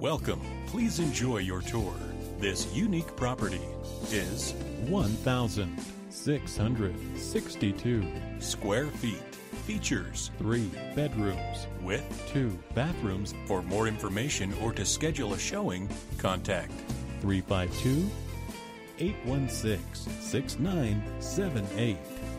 Welcome. Please enjoy your tour. This unique property is 1,662 square feet. Features 3 bedrooms with 2 bathrooms. For more information or to schedule a showing, contact 352-816-6978.